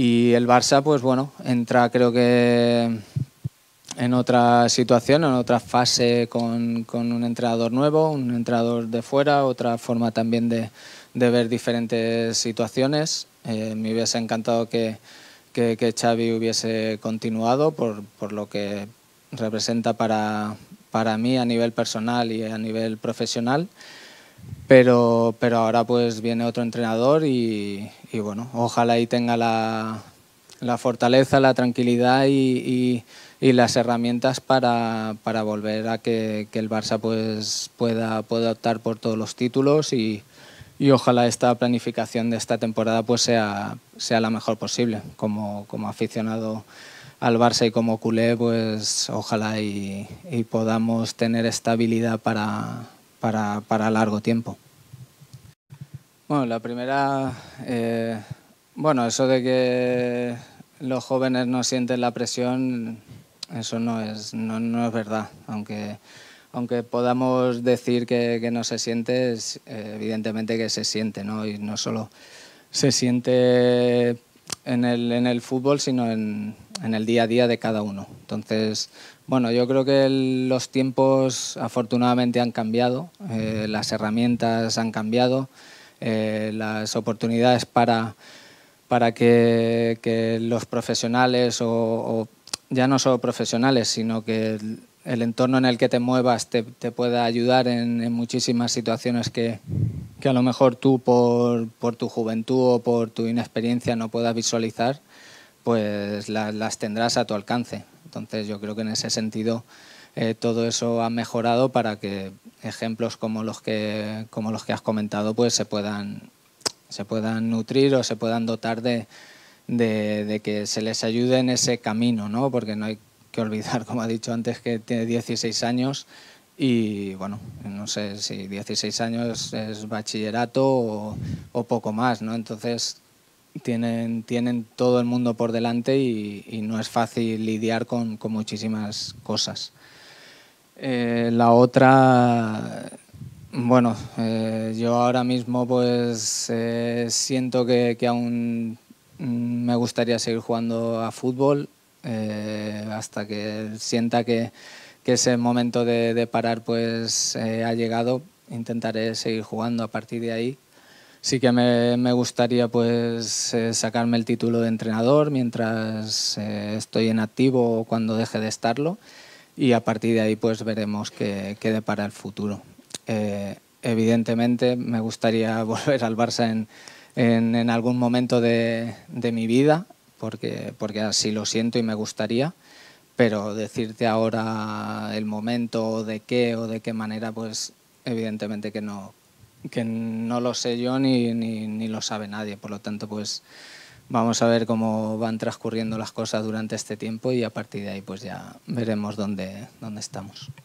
Y el Barça, pues bueno, entra creo que en otra situación, en otra fase con un entrenador nuevo, un entrenador de fuera, otra forma también de ver diferentes situaciones. Me hubiese encantado que Xavi hubiese continuado por lo que representa para mí a nivel personal y a nivel profesional. Pero ahora pues viene otro entrenador y bueno, ojalá ahí tenga la fortaleza, la tranquilidad y las herramientas para volver a que el Barça pues pueda optar por todos los títulos y ojalá esta planificación de esta temporada pues sea la mejor posible. Como aficionado al Barça y como culé, pues ojalá y podamos tener estabilidad para largo tiempo. Bueno, la primera, bueno, eso de que los jóvenes no sienten la presión, eso no es verdad. Aunque podamos decir que no se siente, evidentemente que se siente, ¿no? Y no solo se siente en el fútbol, sino en el día a día de cada uno. Entonces, bueno, yo creo que los tiempos afortunadamente han cambiado, las herramientas han cambiado, las oportunidades para que los profesionales o ya no solo profesionales, sino que el entorno en el que te muevas te pueda ayudar en muchísimas situaciones que a lo mejor tú por tu juventud o por tu inexperiencia no puedas visualizar, pues las tendrás a tu alcance. Entonces yo creo que en ese sentido todo eso ha mejorado para que ejemplos como los que has comentado pues se puedan nutrir o se puedan dotar de que se les ayude en ese camino, ¿no? Porque no hay que olvidar, como ha dicho antes, que tiene 16 años y bueno, no sé si 16 años es bachillerato o poco más, ¿no? Entonces tienen todo el mundo por delante y no es fácil lidiar con muchísimas cosas. La otra, bueno, yo ahora mismo pues siento que aún me gustaría seguir jugando a fútbol hasta que sienta que ese momento de parar pues ha llegado. Intentaré seguir jugando a partir de ahí. Sí que me gustaría pues sacarme el título de entrenador mientras estoy en activo o cuando deje de estarlo, y a partir de ahí pues veremos qué depara el futuro. Evidentemente me gustaría volver al Barça en algún momento de mi vida, porque así lo siento y me gustaría, pero decirte ahora el momento o de qué manera pues evidentemente que no lo sé yo ni lo sabe nadie. Por lo tanto, pues vamos a ver cómo van transcurriendo las cosas durante este tiempo y a partir de ahí pues ya veremos dónde estamos.